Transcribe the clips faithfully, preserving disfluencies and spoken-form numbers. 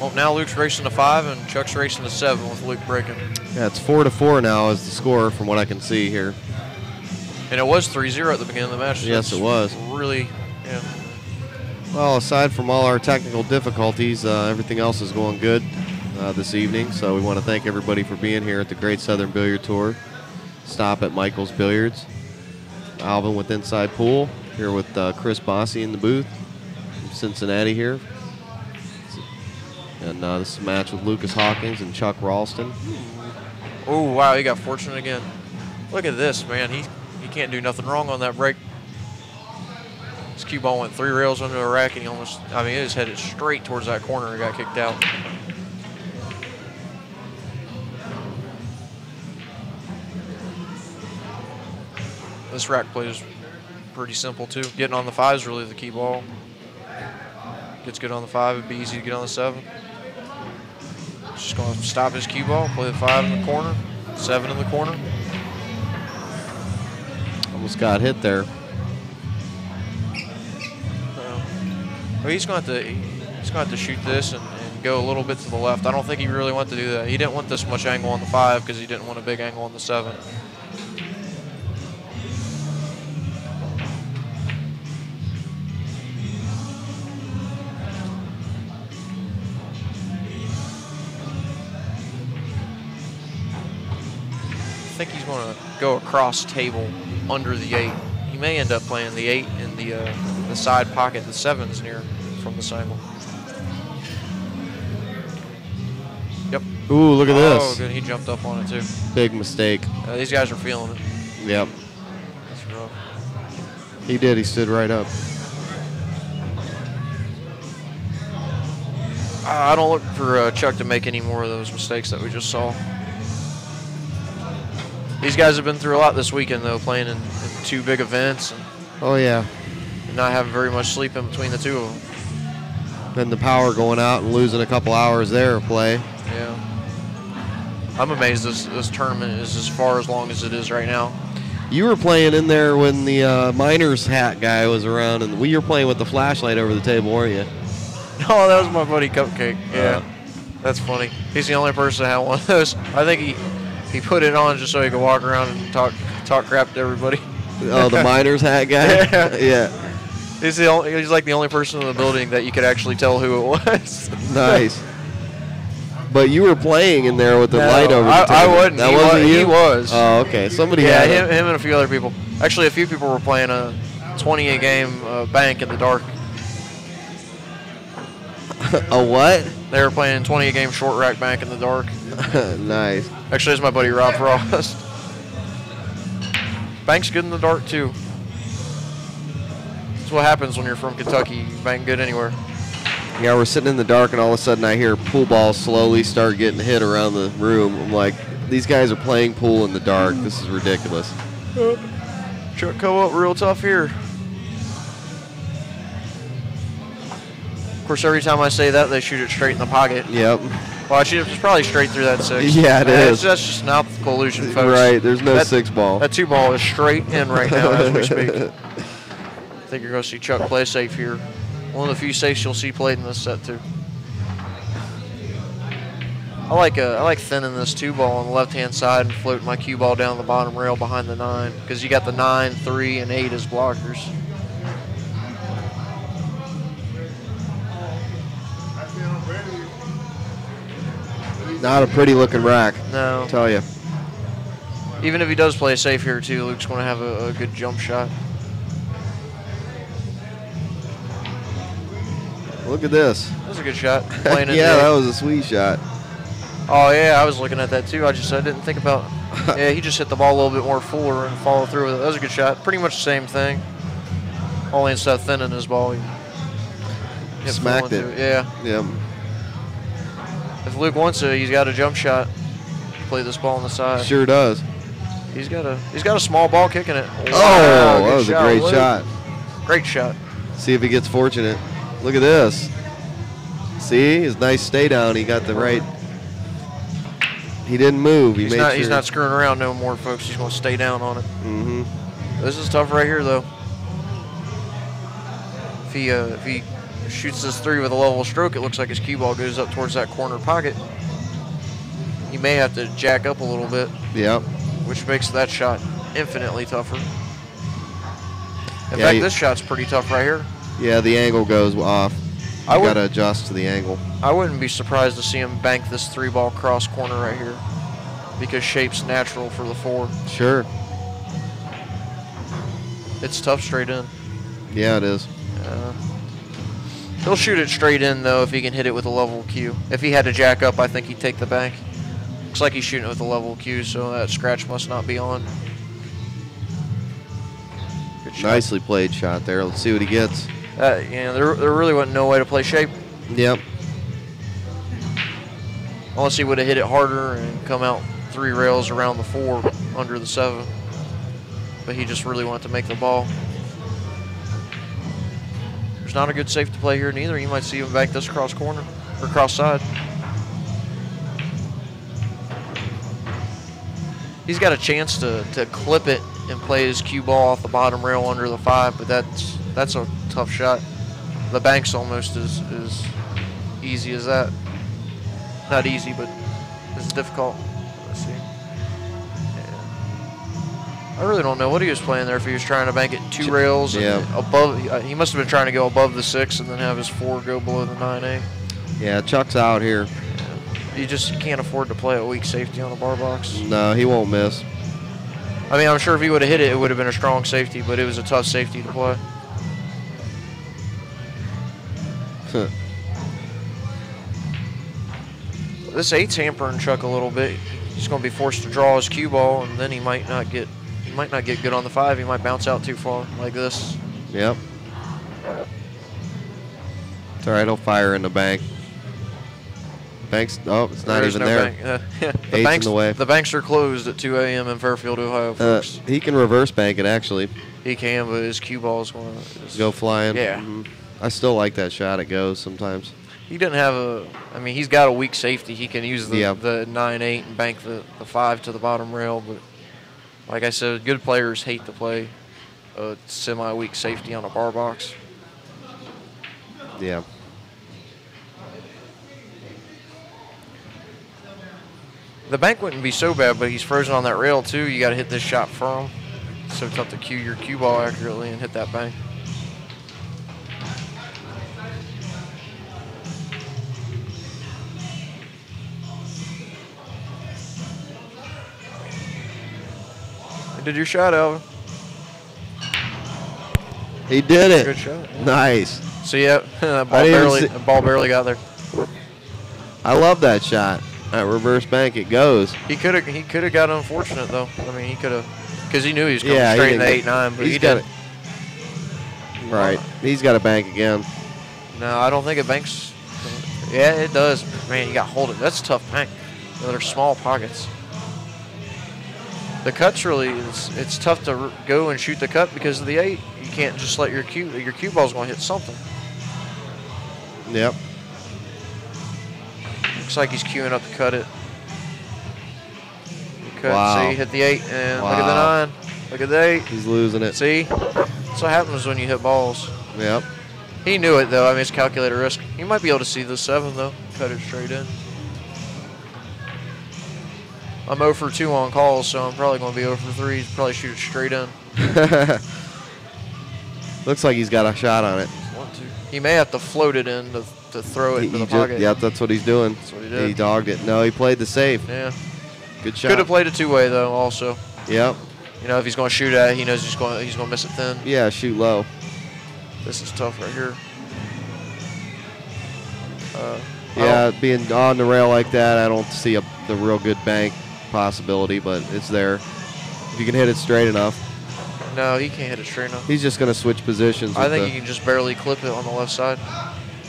Well, now Luke's racing to five and Chuck's racing to seven with Luke breaking. Yeah, it's four to four now is the score from what I can see here. And it was three zero at the beginning of the match. Yes, it was. Really, yeah. Well, aside from all our technical difficulties, uh, everything else is going good uh, this evening. So we want to thank everybody for being here at the Great Southern Billiard Tour. Stop at Michael's Billiards. Alvin with Inside Pool here with uh, Chris Bossi in the booth from Cincinnati here. And uh, this is a match with Lucas Hawkins and Chuck Raulston. Oh, wow, he got fortunate again. Look at this, man. He he can't do nothing wrong on that break. His cue ball went three rails under the rack, and he almost, I mean, it just headed straight towards that corner and got kicked out. This rack play is pretty simple, too. Getting on the five is really the key ball. Gets good on the five, it'd be easy to get on the seven. Just going to stop his cue ball, play the five in the corner, seven in the corner. Almost got hit there. Well, he's going to have to, he's going to have to shoot this and, and go a little bit to the left. I don't think he really wanted to do that. He didn't want this much angle on the five because he didn't want a big angle on the seven. I think he's going to go across table under the eight. He may end up playing the eight in the uh, the side pocket. The seven's near from this angle. Yep. Ooh, look at oh, this. Oh, good. He jumped up on it too. Big mistake. Uh, these guys are feeling it. Yep. That's rough. He did. He stood right up. I don't look for uh, Chuck to make any more of those mistakes that we just saw. These guys have been through a lot this weekend, though, playing in, in two big events. And oh, yeah. And not having very much sleep in between the two of them. Then the power going out and losing a couple hours there to play. Yeah. I'm amazed this, this tournament is as far as long as it is right now. You were playing in there when the uh, miner's hat guy was around, and we were playing with the flashlight over the table, weren't you? No, that was my buddy Cupcake. Yeah. Uh, That's funny. He's the only person that had one of those. I think he... He put it on just so he could walk around and talk talk crap to everybody. Oh, the miner's hat guy? Yeah. yeah. He's, the only, he's like the only person in the building that you could actually tell who it was. Nice. But you were playing in there with the no, light over I, the table. I wasn't. That he wasn't was, you? He was. Oh, okay. Somebody yeah, had Yeah, him, him and a few other people. Actually, a few people were playing a twenty a game uh, bank in the dark. A what? They were playing twenty a game short rack bank in the dark. Nice. Actually, it's my buddy Rob Ross. Bank's good in the dark, too. That's what happens when you're from Kentucky. You bank good anywhere. Yeah, we're sitting in the dark, and all of a sudden I hear pool balls slowly start getting hit around the room. I'm like, these guys are playing pool in the dark. This is ridiculous. Chuck, come up real tough here. Of course, every time I say that, they shoot it straight in the pocket. Yep. Well, it's probably straight through that six. Yeah, it is. That's just an optical illusion, folks. Right, there's no that, six ball. That two ball is straight in right now as we speak. I think you're going to see Chuck play safe here. One of the few safes you'll see played in this set, too. I like uh, I like thinning this two ball on the left-hand side and floating my cue ball down the bottom rail behind the nine because you got the nine, three, and eight as blockers. Not a pretty looking rack. No. I'll tell you. Even if he does play safe here, too, Luke's going to have a, a good jump shot. Look at this. That was a good shot. Playing it yeah, that was a sweet shot. Oh, yeah, I was looking at that, too. I just I didn't think about it. Yeah, he just hit the ball a little bit more fuller and followed through with it. That was a good shot. Pretty much the same thing. Only instead of thinning his ball, he smacked it. it. Yeah. Yeah. If Luke wants to, he's got a jump shot. Play this ball on the side. Sure does. He's got a he's got a small ball kicking it. Wow, oh, that was shot, a great Luke. shot. Great shot. See if he gets fortunate. Look at this. See, his nice stay down. He got the right. He didn't move. He he's made not sure. He's not screwing around no more, folks. He's going to stay down on it. Mm-hmm. This is tough right here, though. If he uh, if he Shoots this three with a level stroke. It looks like his cue ball goes up towards that corner pocket. He may have to jack up a little bit. Yep. Which makes that shot infinitely tougher. In yeah, fact, this shot's pretty tough right here. Yeah, the angle goes off. You I gotta adjust to the angle. I wouldn't be surprised to see him bank this three ball cross corner right here, because shape's natural for the four. Sure. It's tough straight in. Yeah, it is. Uh, he'll shoot it straight in, though, if he can hit it with a level Q. If he had to jack up, I think he'd take the bank. Looks like he's shooting it with a level Q, so that scratch must not be on. Good shot. Nicely played shot there. Let's see what he gets. Uh, yeah, there, there really wasn't no way to play shape. Yep. Unless he would have hit it harder and come out three rails around the four under the seven. But he just really wanted to make the ball. There's not a good safe to play here neither. You might see him back this cross corner or cross side. He's got a chance to, to clip it and play his cue ball off the bottom rail under the five, but that's that's a tough shot. The bank's almost as, as easy as that. Not easy, but it's difficult. Let's see. Yeah. I really don't know what he was playing there. If he was trying to bank it two rails yeah. and above, he must have been trying to go above the six and then have his four go below the nine A. Yeah, Chuck's out here. Yeah. You just can't afford to play a weak safety on a bar box. No, he won't miss. I mean, I'm sure if he would have hit it, it would have been a strong safety, but it was a tough safety to play. Huh. This eight's hampering Chuck a little bit. He's going to be forced to draw his cue ball, and then he might not get he might not get good on the five. He might bounce out too far like this. Yep. It's all right. He'll fire in the bank. Banks. Oh, it's not there even no there. Bank. Uh, yeah. the, banks, in the, way. the banks are closed at two A M in Fairfield, Ohio. Folks. Uh, he can reverse bank it actually. He can, but his cue ball is going to go flying. Yeah. Mm-hmm. I still like that shot. It goes sometimes. He didn't have a, I mean, he's got a weak safety. He can use the, yeah. the nine eight and bank the, the five to the bottom rail. But like I said, good players hate to play a semi-weak safety on a bar box. Yeah. The bank wouldn't be so bad, but he's frozen on that rail too. You got to hit this shot firm. It's so tough to cue your cue ball accurately and hit that bank. Did your shot, Alvin? He did it. Good shot. Yeah. Nice. So yeah, that ball barely, that ball barely got there. I love that shot. That reverse bank, it goes. He could have. He could have got unfortunate though. I mean, he could have, because he knew he was coming yeah, straight in the eight nine, but he did. Right. He's got a bank again. No, I don't think it banks. Yeah, it does. Man, you got to hold it. That's a tough bank. They're small pockets. The cut's really, it's, it's tough to r go and shoot the cut because of the eight. You can't just let your cue, your cue ball's going to hit something. Yep. Looks like he's queuing up to cut it. Cut, wow. See, hit the eight, and wow. Look at the nine. Look at the eight. He's losing it. See? That's what happens when you hit balls. Yep. He knew it, though. I mean, it's calculated risk. You might be able to see the seven, though. Cut it straight in. I'm oh for two on calls, so I'm probably going to be oh for three. Probably shoot it straight in. Looks like he's got a shot on it. One, two. He may have to float it in to, to throw it he, into the pocket. Just, yeah, that's what he's doing. That's what he did. He dogged it. No, he played the safe. Yeah. Good shot. Could have played a two-way, though, also. Yep. You know, if he's going to shoot at it, he knows he's going he's going to miss it thin. Yeah, shoot low. This is tough right here. Uh, yeah, being on the rail like that, I don't see a, the real good bank possibility, but it's there. If you can hit it straight enough. No, he can't hit it straight enough. He's just going to switch positions. I think he can just barely clip it on the left side,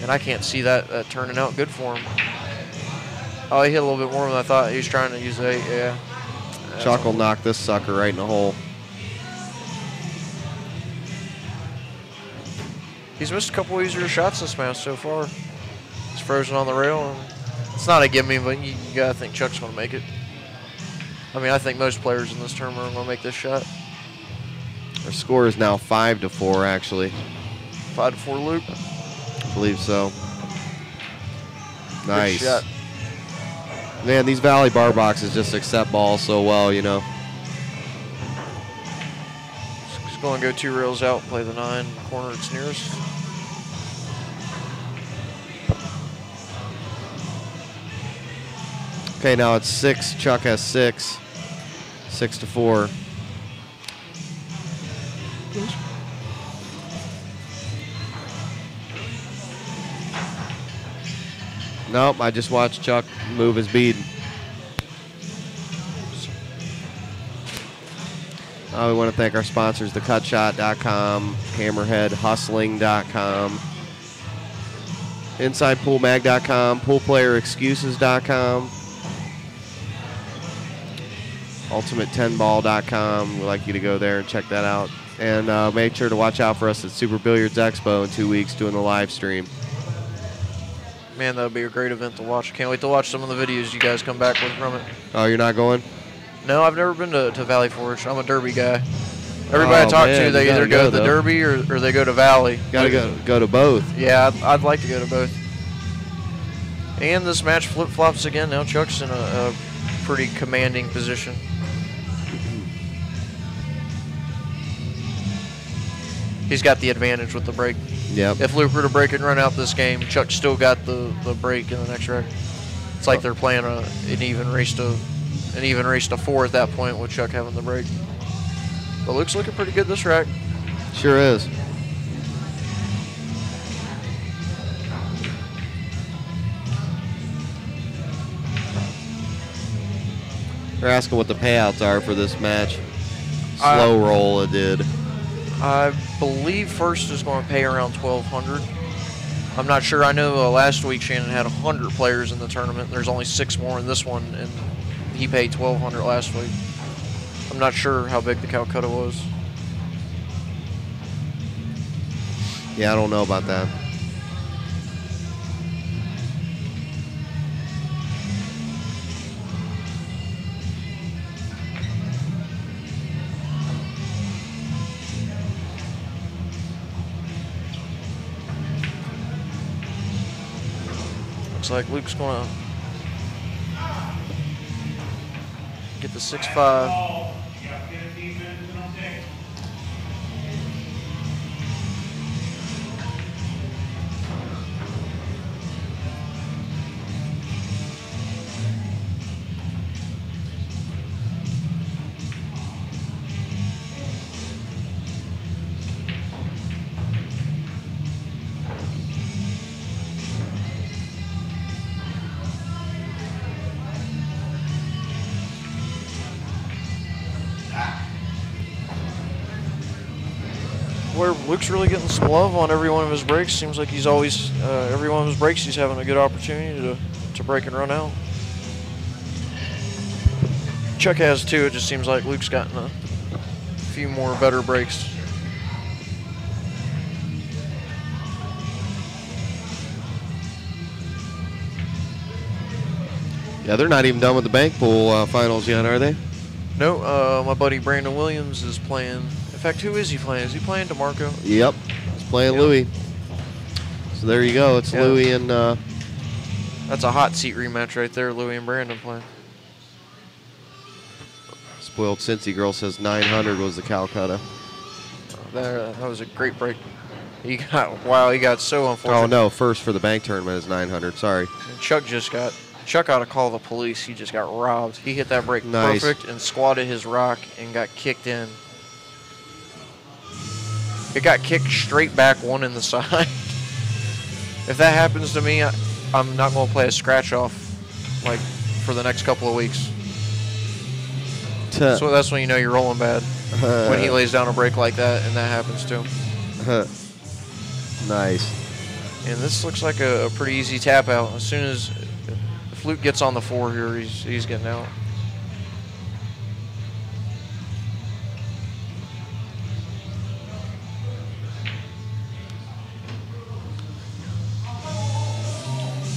and I can't see that uh, turning out good for him. Oh, he hit a little bit more than I thought. He was trying to use eight, yeah. Chuck will knock this sucker right in the hole. He's missed a couple easier shots this match so far. He's frozen on the rail. And it's not a gimme, but you, you gotta think Chuck's gonna make it. I mean, I think most players in this tournament are gonna make this shot. Our score is now five to four, actually. Five to four, Luke. believe so. Nice. Good shot. Man, these Valley bar boxes just accept balls so well, you know. Just go and go two rails out, play the nine, corner its nearest. Okay, now it's six. Chuck has six. Six to four. Nope, I just watched Chuck move his bead. Uh, we want to thank our sponsors, the cut shot dot com, hammerhead hustling dot com, inside pool mag dot com, pool player excuses dot com, ultimate ten ball dot com. We'd like you to go there and check that out. And uh, make sure to watch out for us at Super Billiards Expo in two weeks doing the live stream. Man, that'll be a great event to watch. Can't wait to watch some of the videos you guys come back with from it. Oh, you're not going? No, I've never been to, to Valley Forge. I'm a Derby guy. Everybody oh, I talk man, to, they either go, go to the though. Derby or, or they go to Valley. Gotta go, go to both. Yeah, I'd, I'd like to go to both. And this match flip-flops again. Now Chuck's in a, a pretty commanding position. He's got the advantage with the break. Yep. If Luke were to break and run out this game, Chuck's still got the, the break in the next round. It's like they're playing a, an even race to an even race to four at that point with Chuck having the break. But Luke's looking pretty good this rack. Sure is. They're asking what the payouts are for this match. Slow I, roll it did. I believe first is going to pay around twelve hundred. I'm not sure. I know uh, last week Shannon had one hundred players in the tournament. There's only six more in this one, and he paid twelve hundred last week. I'm not sure how big the Calcutta was. Yeah, I don't know about that. Like Luke's gonna get the six five. Luke's really getting some love on every one of his breaks. Seems like he's always, uh, every one of his breaks, he's having a good opportunity to, to break and run out. Chuck has too. It just seems like Luke's gotten a few more better breaks. Yeah, they're not even done with the bank pool uh, finals yet, are they? No, uh, my buddy Brandon Williams is playing. In fact, who is he playing? Is he playing DeMarco? Yep, he's playing yep. Louie. So there you go. It's yep. Louie and... Uh, that's a hot seat rematch right there, Louie and Brandon playing. Spoiled Cincy Girl says nine hundred was the Calcutta. Oh, that, that was a great break. He got... Wow, he got so unfortunate. Oh, no. First for the bank tournament is nine hundred. Sorry. And Chuck just got... Chuck ought to call the police. He just got robbed. He hit that break nice. Perfect and squatted his rock and got kicked in. It got kicked straight back one in the side. If that happens to me, I, I'm not going to play a scratch-off like for the next couple of weeks. Tuh. So that's when you know you're rolling bad. Uh. When he lays down a break like that and that happens to him. Uh. Nice. And this looks like a, a pretty easy tap out. As soon as if Luke gets on the four here, he's, he's getting out.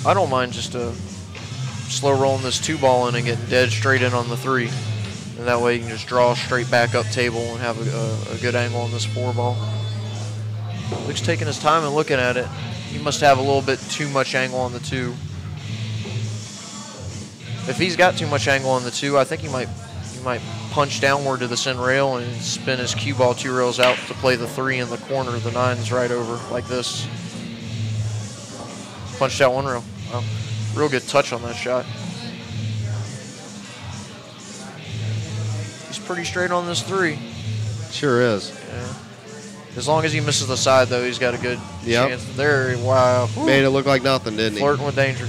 I don't mind just uh, slow rolling this two ball in and getting dead straight in on the three. And that way you can just draw straight back up table and have a, a, a good angle on this four ball. Luke's taking his time and looking at it. He must have a little bit too much angle on the two. If he's got too much angle on the two, I think he might he might punch downward to the center rail and spin his cue ball two rails out to play the three in the corner. The nine's right over like this. Punched out one rail. Wow. Real good touch on that shot. He's pretty straight on this three. Sure is. Yeah. As long as he misses the side, though, he's got a good yep. chance. There, wow. Woo. Made it look like nothing, didn't he? Flirting with danger.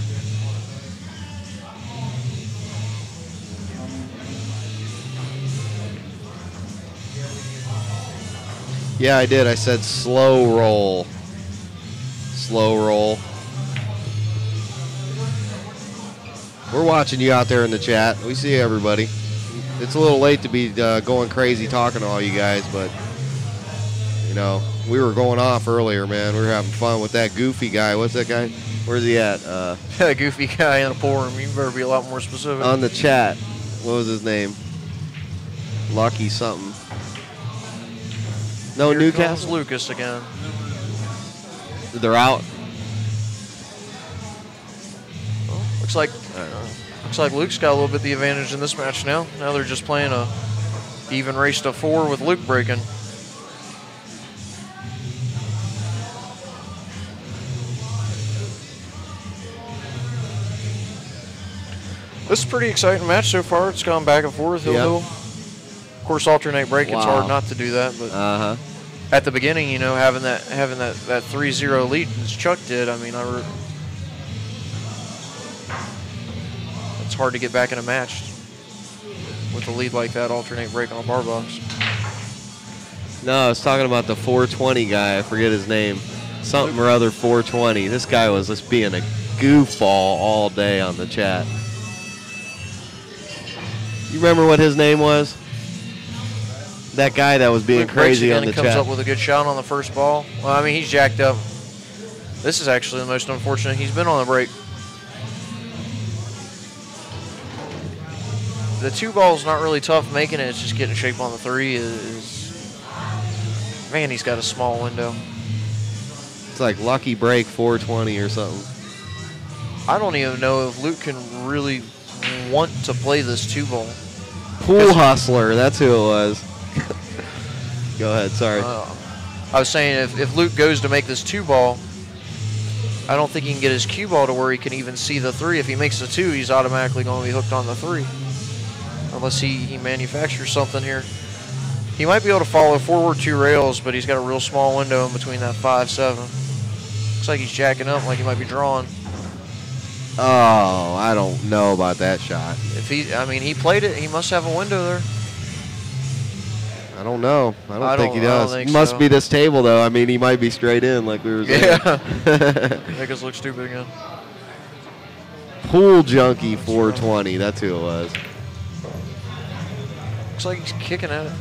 Yeah, I did. I said slow roll. Slow roll. We're watching you out there in the chat. We see everybody. It's a little late to be uh, going crazy talking to all you guys, but, you know, we were going off earlier, man. We were having fun with that goofy guy. What's that guy? Where's he at? Uh, that goofy guy in a pool room. You better be a lot more specific. On the chat. What was his name? Lucky something. No, Newcastle? Lucas again. They're out. Well, looks like I don't know. Looks like Luke's got a little bit the advantage in this match now. Now they're just playing a even race to four with Luke breaking. This is a pretty exciting match so far. It's gone back and forth. Hill, yep. Hill. Of course, alternate break. Wow. It's hard not to do that, but uh-huh. at the beginning, you know, having that having that that three zero lead as Chuck did. I mean, I. Re It's hard to get back in a match with a lead like that, alternate break on a bar box. No, I was talking about the four twenty guy. I forget his name. Something or other four twenty. This guy was just being a goofball all day on the chat. You remember what his name was? That guy that was being Luke crazy on the comes chat. Comes up with a good shot on the first ball. Well, I mean, he's jacked up. This is actually the most unfortunate he's been on the break. The two ball's not really tough making it. It's just getting shape on the three is, man, he's got a small window. It's like lucky break four twenty or something. I don't even know if Luke can really want to play this two ball. Pool hustler, that's who it was. Go ahead, sorry. Uh, I was saying if, if Luke goes to make this two ball, I don't think he can get his cue ball to where he can even see the three. If he makes the two, he's automatically going to be hooked on the three. Unless he, he manufactures something here. He might be able to follow forward two rails, but he's got a real small window in between that five seven. Looks like he's jacking up like he might be drawing. Oh, I don't know about that shot. If he, I mean, he played it. He must have a window there. I don't know. I don't I think don't, he does. Think must so. be this table, though. I mean, he might be straight in like we were saying. Yeah. Make us look stupid again. Pool junkie four twenty. That's who it was. Looks like he's kicking at it.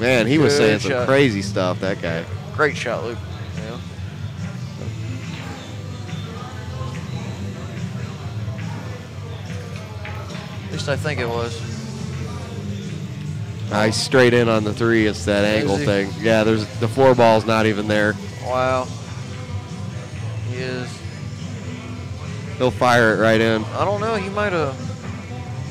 Man, he Good was saying shot. some crazy stuff, that guy. Great shot, Luke. Yeah. At least I think it was. I straight in on the three. It's that Easy. angle thing. Yeah, there's the four ball's not even there. Wow. He is. He'll fire it right in. I don't know. He might have.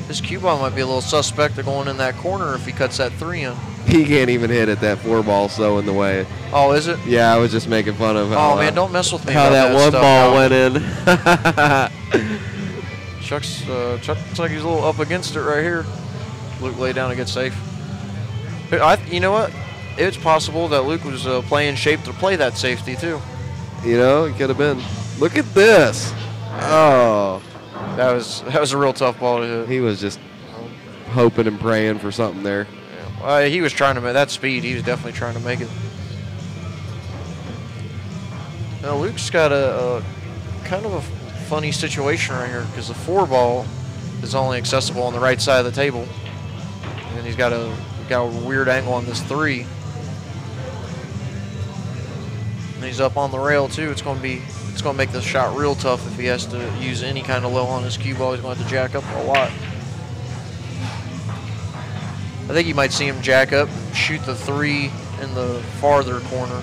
His cue ball might be a little suspect of going in that corner if he cuts that three in. He can't even hit it. That four ball's so in the way. Oh, is it? Yeah, I was just making fun of how, Oh, man, don't mess with me. How that, that one stuff. ball went in. Chuck's, uh, Chuck looks like he's a little up against it right here. Luke laid down to get safe. I, you know what? It's possible that Luke was uh, playing shape to play that safety, too. You know, it could have been. Look at this. Oh. That was that was a real tough ball to hit. He was just hoping and praying for something there. Yeah. Well, he was trying to make that speed. He was definitely trying to make it. Now Luke's got a, a kind of a funny situation right here because the four ball is only accessible on the right side of the table, and he's got a got a weird angle on this three. And he's up on the rail too. It's going to be. It's going to make this shot real tough if he has to use any kind of low on his cue ball. He's going to have to jack up a lot. I think you might see him jack up, shoot the three, in the farther corner,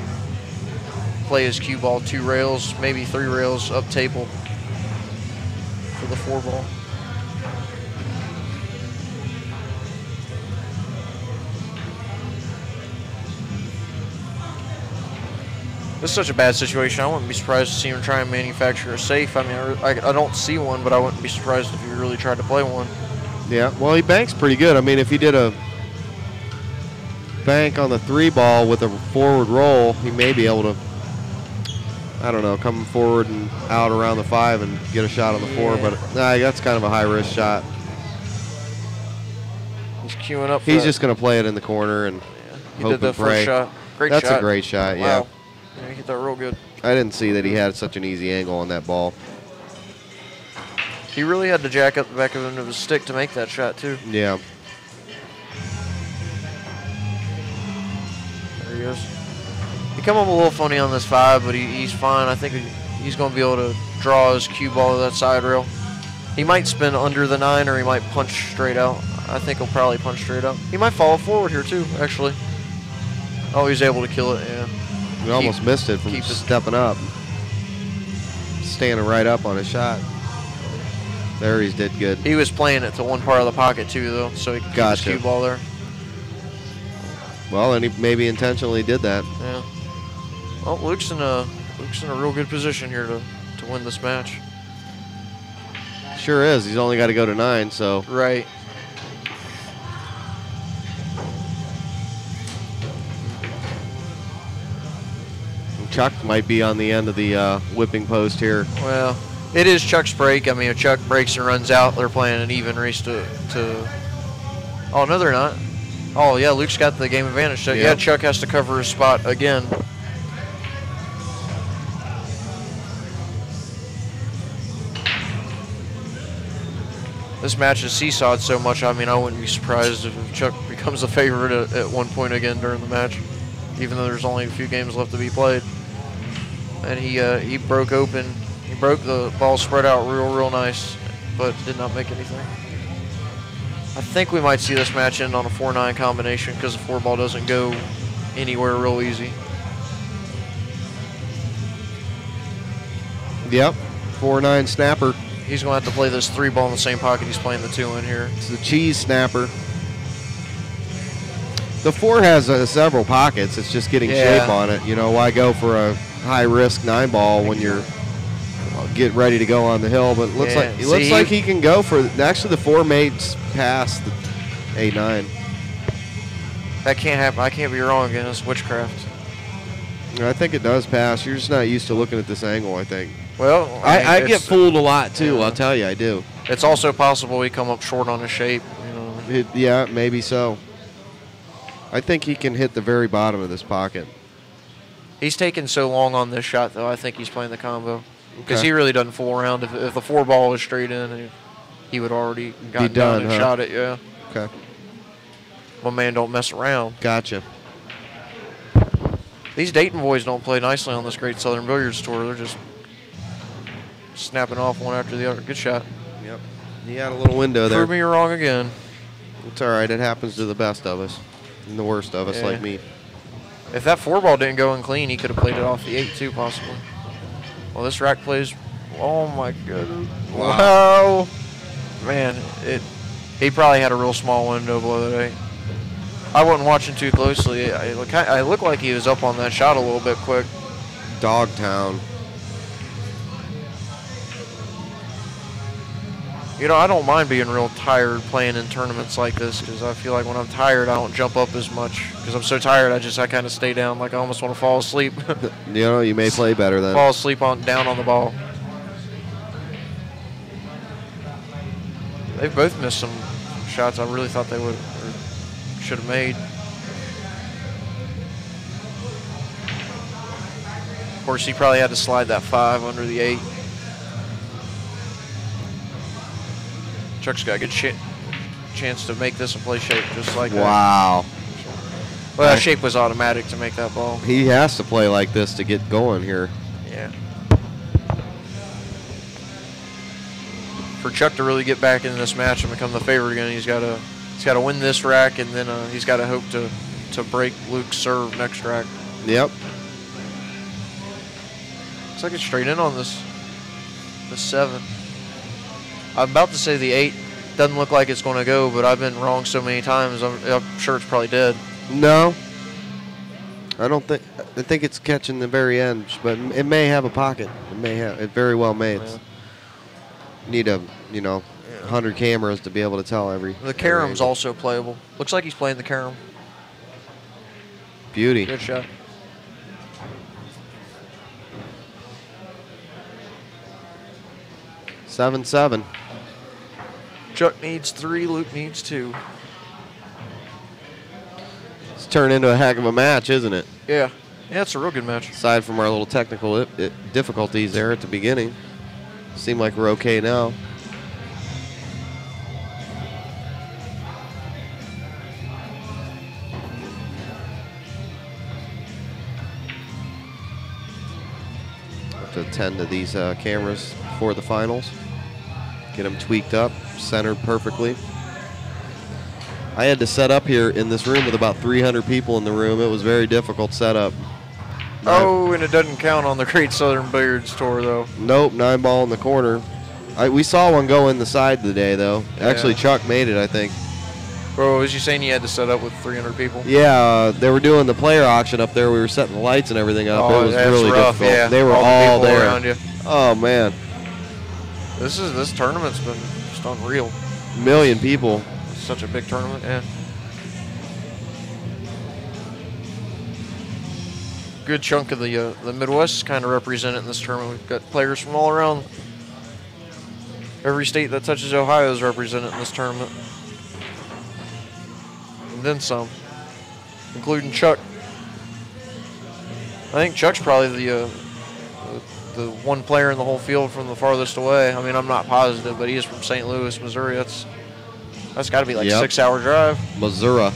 play his cue ball two rails, maybe three rails up table for the four ball. This is such a bad situation. I wouldn't be surprised to see him try and manufacture a safe. I mean, I, I don't see one, but I wouldn't be surprised if he really tried to play one. Yeah, well, he banks pretty good. I mean, if he did a bank on the three ball with a forward roll, he may be able to, I don't know, come forward and out around the five and get a shot on the yeah. four. But nah, that's kind of a high-risk shot. He's queuing up. He's just going to play it in the corner and yeah. he hope did the and pray. First shot. Great that's shot. That's a great shot, yeah. Wow. Yeah, he hit that real good. I didn't see that he had such an easy angle on that ball. He really had to jack up the back of his stick to make that shot, too. Yeah. There he is. He come up a little funny on this five, but he, he's fine. I think he's going to be able to draw his cue ball to that side rail. He might spin under the nine, or he might punch straight out. I think he'll probably punch straight out. He might follow forward here, too, actually. Oh, he's able to kill it, yeah. We almost missed it from stepping up. Standing right up on his shot. There he did good. He was playing it to one part of the pocket too, though, so he got his cue ball there. Well, and he maybe intentionally did that. Yeah. Well, Luke's in a Luke's in a real good position here to to win this match. Sure is. He's only got to go to nine, so. Right. Chuck might be on the end of the uh, whipping post here. Well, it is Chuck's break. I mean, if Chuck breaks and runs out, they're playing an even race to, to oh, no, they're not. Oh, yeah, Luke's got the game advantage. So, yep. yeah, Chuck has to cover his spot again. This match is seesawed so much, I mean, I wouldn't be surprised if Chuck becomes a favorite at, at one point again during the match, even though there's only a few games left to be played. And he uh, he broke open. He broke the ball spread out real, real nice, but did not make anything. I think we might see this match end on a four nine combination because the four ball doesn't go anywhere real easy. Yep, four nine snapper. He's going to have to play this three ball in the same pocket he's playing the two in here. It's the cheese snapper. The four has uh, several pockets. It's just getting yeah. shape on it. You know, why go for a high-risk nine ball when you're well, get ready to go on the hill? But it looks yeah. like it looks See, like he can go for. Actually, the four mates past the eight nine. That can't happen. I can't be wrong again. It's witchcraft. I think it does pass. You're just not used to looking at this angle. I think. Well, I, mean, I, I get fooled a lot too. Yeah. I'll tell you, I do. It's also possible he come up short on his shape. You know. It, yeah, maybe so. I think he can hit the very bottom of this pocket. He's taking so long on this shot, though. I think he's playing the combo because okay. he really doesn't fool around. If, if the four ball was straight in, he would already gotten done and huh? shot it. Yeah. Okay. My man don't mess around. Gotcha. These Dayton boys don't play nicely on this Great Southern Billiards Tour. They're just snapping off one after the other. Good shot. Yep. He had a little window there. Prove me wrong again. It's all right. It happens to the best of us. And the worst of us, yeah. like me. If that four ball didn't go in clean, he could have played it off the eight too, possibly. Well, this rack plays. Oh my goodness! Wow, wow. man, it. He probably had a real small window below that eight. I wasn't watching too closely. I look. I looked like he was up on that shot a little bit quick. Dogtown. You know, I don't mind being real tired playing in tournaments like this because I feel like when I'm tired, I don't jump up as much because I'm so tired. I just I kind of stay down, like I almost want to fall asleep. You know, you may play better then. Fall asleep on down on the ball. They've both missed some shots I really thought they would or should have made. Of course, he probably had to slide that five under the eight. Chuck's got a good sh chance to make this and play shape just like wow. that. Wow. Well, that shape was automatic to make that ball. He has to play like this to get going here. Yeah. For Chuck to really get back in this match and become the favorite again, he's got to he's got to win this rack, and then uh, he's got to hope to to break Luke's serve next rack. Yep. Looks like it's straight in on this, the seven. I'm about to say the eight. Doesn't look like it's going to go, but I've been wrong so many times. I'm, I'm sure it's probably dead. No. I don't think. I think it's catching the very end, but it may have a pocket. It may have. It very well may. Yeah. Need a you know, yeah. hundred cameras to be able to tell every. The caroms also playable. Looks like he's playing the carom. Beauty. Good shot. Seven seven. Chuck needs three. Luke needs two. It's turned into a heck of a match, isn't it? Yeah. Yeah, it's a real good match. Aside from our little technical it, it difficulties there at the beginning, seem like we're okay now. Have to attend to these uh, cameras before the finals. Get them tweaked up, centered perfectly. I had to set up here in this room with about three hundred people in the room. It was very difficult setup. Oh, and it doesn't count on the Great Southern Billiards Tour, though. Nope, nine ball in the corner. I, we saw one go in the side today, though. Yeah. Actually, Chuck made it, I think. Bro, was you saying you had to set up with three hundred people? Yeah, uh, they were doing the player auction up there. We were setting the lights and everything up. Oh, it was really rough, difficult. Yeah. They were all, all the there. Around you. Oh man, this is this tournament's been just unreal. A million people. It's such a big tournament, yeah. Good chunk of the uh, the Midwest kind of represented in this tournament. We've got players from all around. Every state that touches Ohio is represented in this tournament, and then some, including Chuck. I think Chuck's probably the uh, the one player in the whole field from the farthest away. I mean, I'm not positive, but he is from Saint Louis, Missouri. That's that's got to be like yep. six-hour drive. Missouri.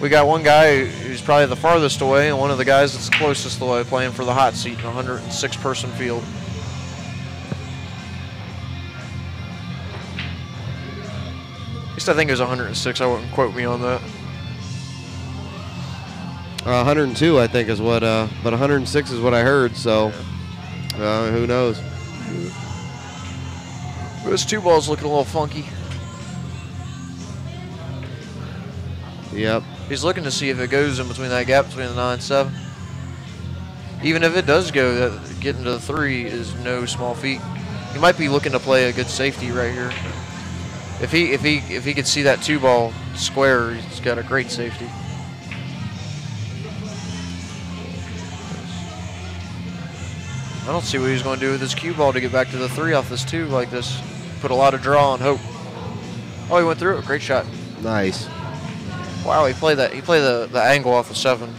We got one guy who's probably the farthest away and one of the guys that's closest away playing for the hot seat in a one hundred six person field. At least I think it was one hundred six. I wouldn't quote me on that. Uh, one hundred two, I think, is what, uh, but one hundred six is what I heard, so uh, who knows. Those two balls looking a little funky. Yep. He's looking to see if it goes in between that gap between the nine and seven. Even if it does go, that, getting to the three is no small feat. He might be looking to play a good safety right here. If he if he if he could see that two ball square, he's got a great safety. I don't see what he's going to do with his cue ball to get back to the three off this two like this. Put a lot of draw and hope. Oh, he went through it. Great shot. Nice. Wow, he played that. He played the, the angle off the seven,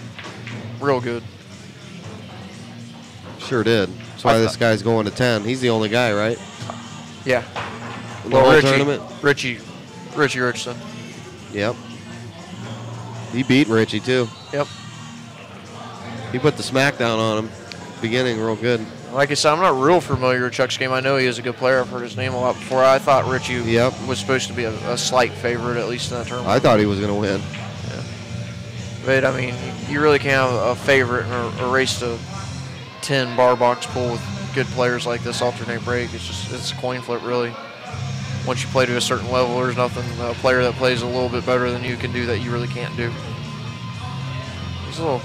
real good. Sure did. That's why this guy's going to ten. He's the only guy, right? Yeah. In the well, whole Richie, tournament, Richie, Richie Richardson. Yep. He beat Richie too. Yep. He put the smackdown on him. Beginning real good. Like I said, I'm not real familiar with Chuck's game. I know he is a good player. I've heard his name a lot before. I thought Richie yep. was supposed to be a, a slight favorite, at least in that tournament. I thought he was going to win. Yeah. But, I mean, you really can't have a favorite in a, a race to ten bar box pool with good players like this alternate break. It's just it's a coin flip, really. Once you play to a certain level, there's nothing a player that plays a little bit better than you can do that you really can't do. He's a little,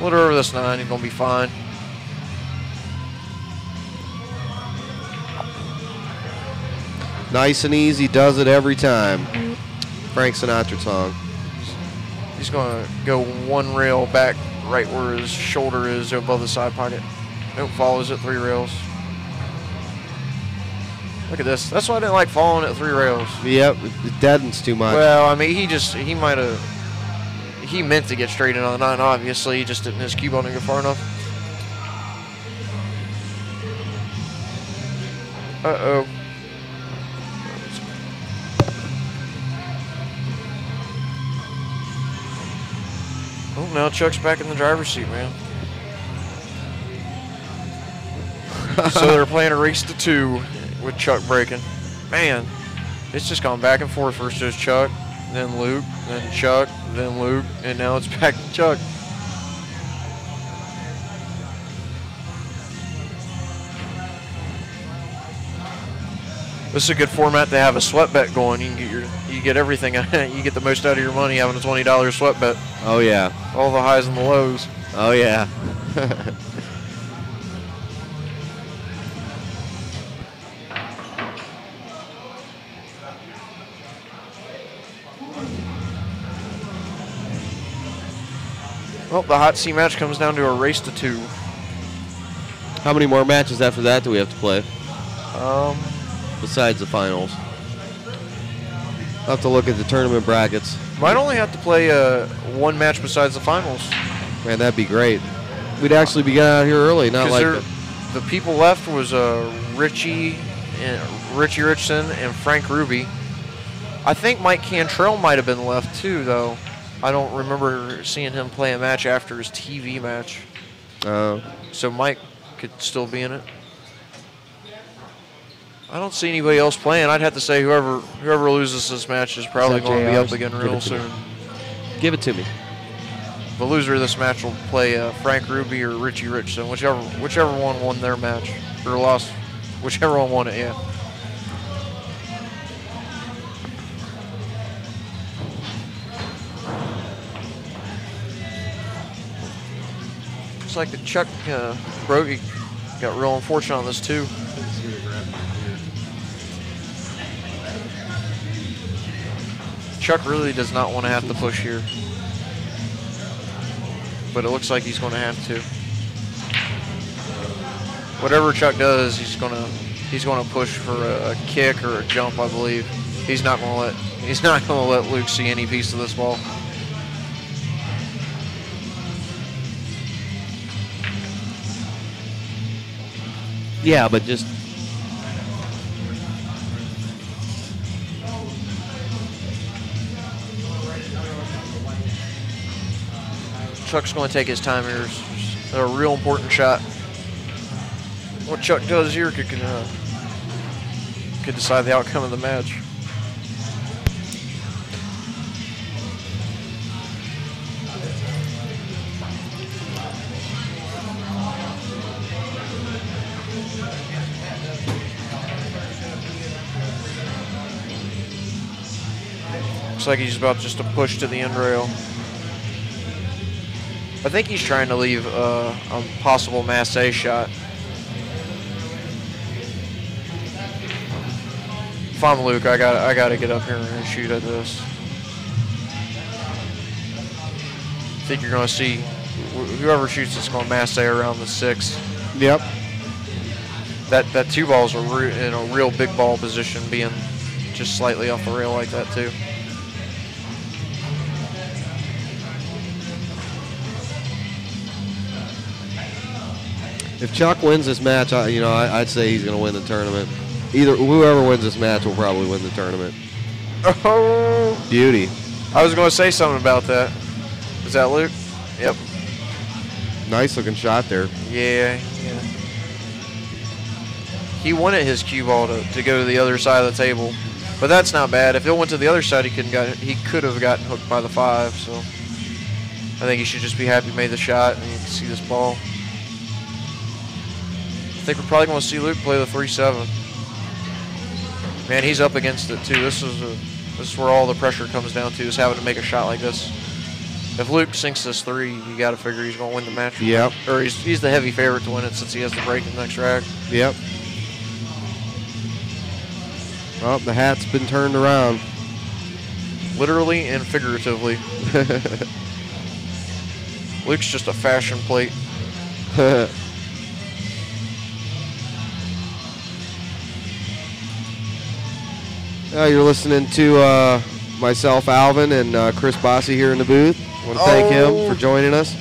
a little over this nine. He's going to be fine. Nice and easy, does it every time. Frank Sinatra song. He's going to go one rail back right where his shoulder is above the side pocket. Nope, follows it three rails. Look at this. That's why I didn't like following it three rails. Yep, it deadens too much. Well, I mean, he just, he might have, he meant to get straight in on the nine, obviously. He just didn't, his cue ball didn't go far enough. Uh-oh. Oh, now Chuck's back in the driver's seat, man. So they're playing a race to two with Chuck breaking. Man, it's just gone back and forth. First it was Chuck, then Luke, then Chuck, then Luke, and now it's back to Chuck. This is a good format to have a sweat bet going. You can get your, you get everything. You get the most out of your money having a twenty dollar sweat bet. Oh yeah. All the highs and the lows. Oh yeah. Well, the hot C match comes down to a race to two. How many more matches after that do we have to play? Um. Besides the finals, I'll have to look at the tournament brackets. Might only have to play uh, one match besides the finals. Man, that'd be great. We'd actually be getting out here early, not like there, the people left was uh, Richie, and Richie Richardson, and Frank Ruby. I think Mike Cantrell might have been left too, though. I don't remember seeing him play a match after his T V match. Oh. Uh, so Mike could still be in it. I don't see anybody else playing. I'd have to say whoever whoever loses this match is probably going to be up again real soon. Give it to me. The loser of this match will play uh, Frank Ruby or Richie Richardson, whichever whichever one won their match or lost, whichever one won it. Yeah. Looks like the Chuck uh, Brogy got real unfortunate on this too. Chuck really does not want to have to push here, but it looks like he's going to have to. Whatever Chuck does, he's going to he's going to push for a kick or a jump, I believe. He's not going to let he's not going to let Luke see any piece of this ball. Yeah, but just. Chuck's going to take his time here. It's a real important shot. What Chuck does here could can, uh, could decide the outcome of the match. Looks like he's about just to push to the end rail. I think he's trying to leave uh, a possible Massé shot. If I'm Luke, I got I got to get up here and shoot at this. I think you're going to see whoever shoots it's going to Massé around the six. Yep. That that two ball's a re in a real big ball position, being just slightly off the rail like that too. If Chuck wins this match, I, you know, I, I'd say he's going to win the tournament. Either whoever wins this match will probably win the tournament. Oh, beauty! I was going to say something about that. Is that Luke? Yep. Nice looking shot there. Yeah, yeah. He wanted his cue ball to, to go to the other side of the table, but that's not bad. If it went to the other side, he could got he could have gotten hooked by the five. So I think he should just be happy he made the shot and you can see this ball. I think we're probably going to see Luke play the three seven. Man, he's up against it too. This is a, this is where all the pressure comes down to, is having to make a shot like this. If Luke sinks this three, you got to figure he's going to win the match. Yep. Or he's he's the heavy favorite to win it since he has to break in the next rack. Yep. Well, the hat's been turned around, literally and figuratively. Luke's just a fashion plate. Uh, you're listening to uh, myself, Alvin, and uh, Chris Bossi here in the booth. I want to thank oh. him for joining us.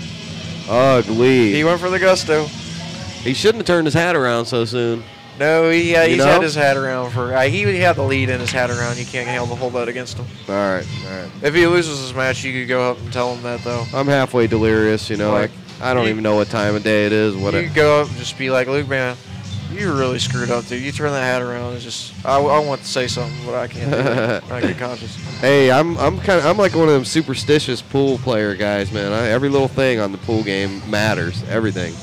Ugly. He went for the gusto. He shouldn't have turned his hat around so soon. No, he, uh, he's know? had his hat around for... Uh, he had the lead in his hat around. You can't hold the whole bet against him. All right, all right. If he loses this match, you could go up and tell him that, though. I'm halfway delirious, you know. Like, I, I don't you, even know what time of day it is. What you could go up and just be like, Luke, man, You really screwed up, dude. You turn that hat around. It's just I, I want to say something, but I can't. Do I get conscious. Hey, I'm I'm kind of I'm like one of them superstitious pool player guys, man. I, every little thing on the pool game matters. Everything.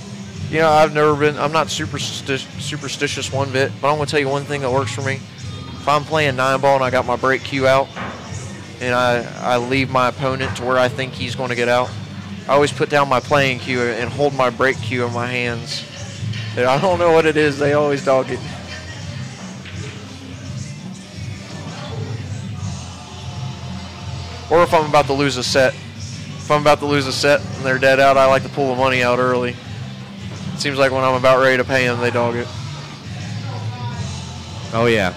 You know, I've never been. I'm not superstitious superstitious one bit, but I'm gonna tell you one thing that works for me. If I'm playing nine ball and I got my break cue out, and I I leave my opponent to where I think he's gonna get out, I always put down my playing cue and hold my break cue in my hands. I don't know what it is. They always dog it. Or if I'm about to lose a set. If I'm about to lose a set and they're dead out, I like to pull the money out early. It seems like when I'm about ready to pay them, they dog it. Oh, yeah.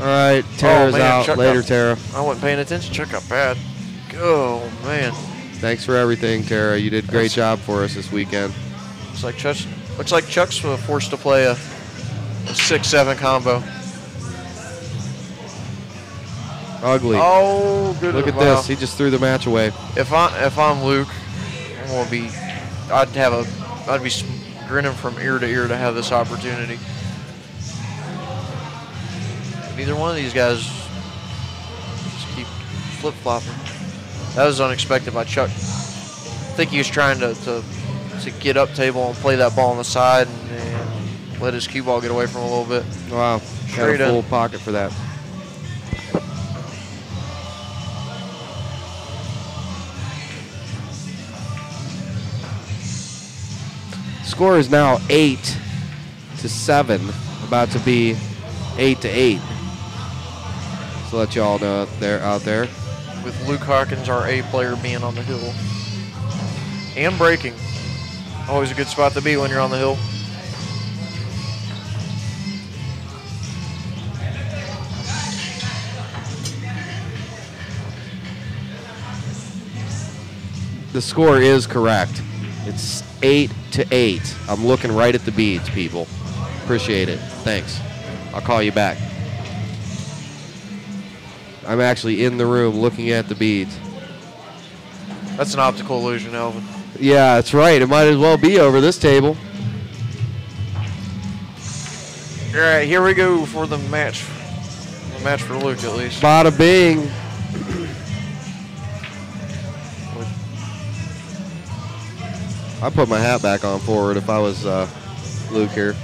All right, Tara's oh, out. Chuck Later, got, Tara. I wasn't paying attention. Chuck got bad. Oh, man. Thanks for everything, Tara. You did a great That's, job for us this weekend. Looks like, Chuck's, looks like Chuck's forced to play a six seven combo. Ugly. Oh, good. Look at wow. this. He just threw the match away. If, I, if I'm Luke, I'm going to be – I'd have a – I'd be grinning from ear to ear to have this opportunity. Either one of these guys just keep flip-flopping. That was unexpected by Chuck. I think he was trying to, to, to get up table and play that ball on the side and, and let his cue ball get away from him a little bit. Wow, straight got a full pocket for that. Score is now eight to seven, about to be eight to eight. To let y'all know out there, out there. With Luke Hawkins, our A player, being on the hill. And breaking. Always a good spot to be when you're on the hill. The score is correct. It's eight to eight. I'm looking right at the beads, people. Appreciate it. Thanks. I'll call you back. I'm actually in the room looking at the beads. That's an optical illusion, Elvin. Yeah, that's right. It might as well be over this table. All right, here we go for the match. The match for Luke, at least. Bada bing. I put my hat back on forward if I was uh, Luke here.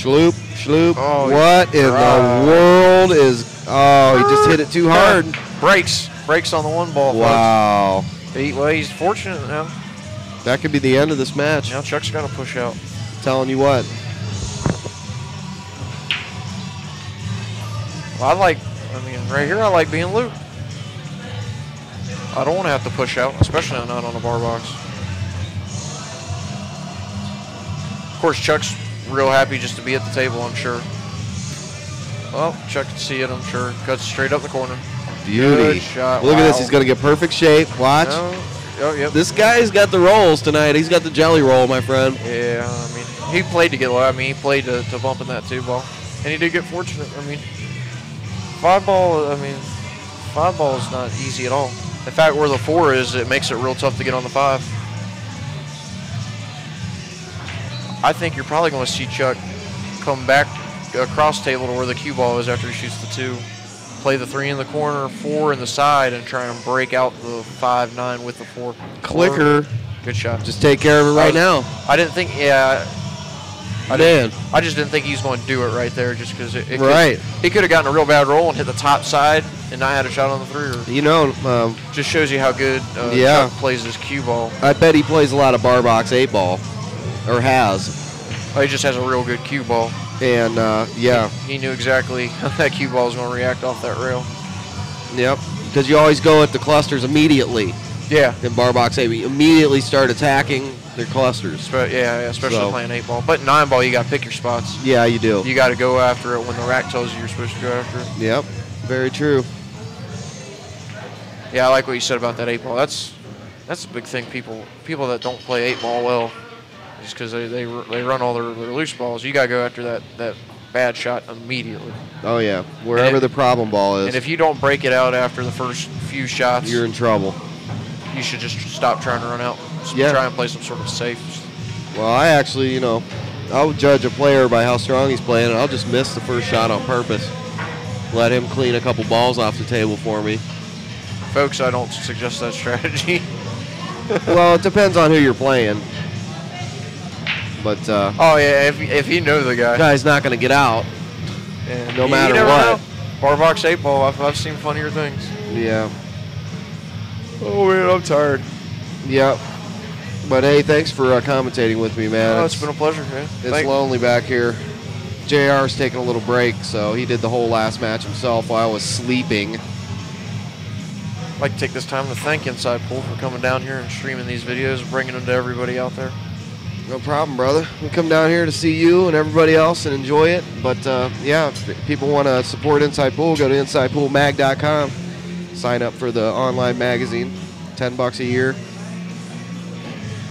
Shloop, shloop. Oh, what in right. the world is... Oh, he just hit it too hard. Breaks. Breaks on the one ball. Wow. He, well, he's fortunate now. That could be the end of this match. Now Chuck's got to push out. Telling you what. Well, I like... I mean, right here, I like being Luke. I don't want to have to push out, especially not on a bar box. Of course, Chuck's... real happy just to be at the table, I'm sure. Well, Chuck can see it, I'm sure. Cuts straight up the corner. Beauty. Good shot. Look wow. at this. He's going to get perfect shape. Watch. No. Oh, yep. This guy's got the rolls tonight. He's got the jelly roll, my friend. Yeah, I mean, he played to get low. I mean, he played to, to bump in that two ball. And he did get fortunate. I mean, five ball, I mean, five ball is not easy at all. In fact, where the four is, it makes it real tough to get on the five. I think you're probably going to see Chuck come back across table to where the cue ball is after he shoots the two. Play the three in the corner, four in the side, and try and break out the five, nine with the four. Clicker. Good shot. Just take care of it right now. I didn't think, yeah. I did. I just didn't think he was going to do it right there just because it, it right. could, he could have gotten a real bad roll and hit the top side and not had a shot on the three. Or you know. Um, just shows you how good uh, yeah. Chuck plays his cue ball. I bet he plays a lot of bar box eight ball. Or has. Oh, he just has a real good cue ball. And, uh, yeah. He, he knew exactly how that cue ball was going to react off that rail. Yep. Because you always go at the clusters immediately. Yeah. In bar box eight, we immediately start attacking their clusters. But yeah, especially so. Playing eight ball. But nine ball, you got to pick your spots. Yeah, you do. You got to go after it when the rack tells you you're supposed to go after it. Yep. Very true. Yeah, I like what you said about that eight ball. That's that's a big thing. People people that don't play eight ball well. Just because they, they they run all their, their loose balls, you gotta go after that that bad shot immediately. Oh, yeah. Wherever it, the problem ball is. And if you don't break it out after the first few shots, you're in trouble. You should just stop trying to run out. Just yeah. Try and play some sort of safe. Well, I actually, you know, I'll judge a player by how strong he's playing, and I'll just miss the first shot on purpose. Let him clean a couple balls off the table for me. Folks, I don't suggest that strategy. Well, it depends on who you're playing. But uh, oh, yeah, if, if you know the guy. Guy's not going to get out, yeah. no you, matter you what. Barbox eight ball, I've, I've seen funnier things. Yeah. Oh, man, I'm tired. Yep. But, hey, thanks for uh, commentating with me, man. Oh, it's, it's been a pleasure, man. It's Thank lonely you. back here. J R's taking a little break, so he did the whole last match himself while I was sleeping. I'd like to take this time to thank Inside Pool for coming down here and streaming these videos, bringing them to everybody out there. No problem, brother. We come down here to see you and everybody else and enjoy it. But, uh, yeah, if people want to support Inside Pool, go to Inside Pool Mag dot com. Sign up for the online magazine, ten bucks a year.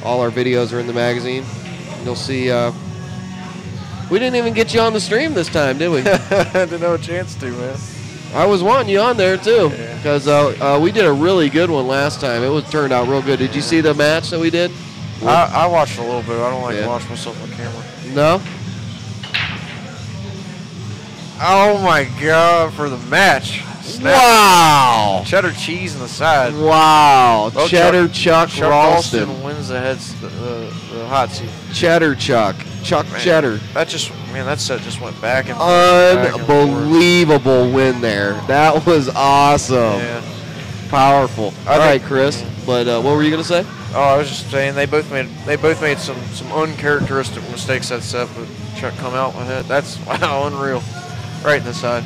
All our videos are in the magazine. You'll see. Uh, we didn't even get you on the stream this time, did we? I didn't have a chance to, man. I was wanting you on there, too, because yeah. uh, uh, we did a really good one last time. It was turned out real good. Did you see the match that we did? I, I watched a little bit. I don't like yeah. to watch myself on camera. No? Oh, my God, for the match. Snap. Wow. Cheddar cheese on the side. Wow. Oh, Cheddar Chuck, Chuck, Chuck Raulston. Raulston wins the, heads, the, the, the hot seat. Cheddar Chuck. Chuck man, Cheddar. That just, man, that set just went back and forth. Unbelievable back and win there. That was awesome. Yeah. Powerful. I All think, right, Chris. But uh, what were you going to say? Oh, I was just saying they both made they both made some some uncharacteristic mistakes that set, but Chuck come out with it. That's wow, unreal, right in the side.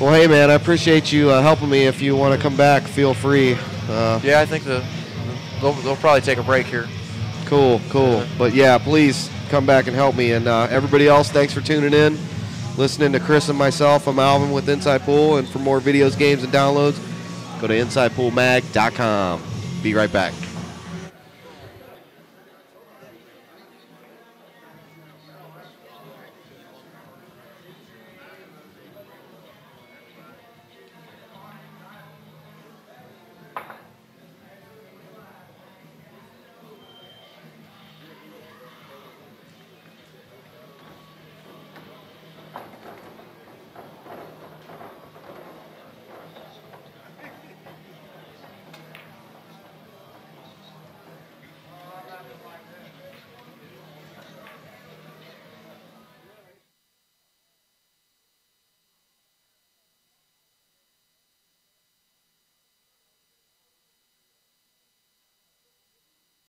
Well, hey man, I appreciate you uh, helping me. If you want to come back, feel free. Uh, yeah, I think the, the they'll, they'll probably take a break here. Cool, cool. Uh, but yeah, please come back and help me. And uh, everybody else, thanks for tuning in, listening to Chris and myself. I'm Alvin with Inside Pool, and for more videos, games, and downloads, go to Inside Pool Mag dot com. Be right back.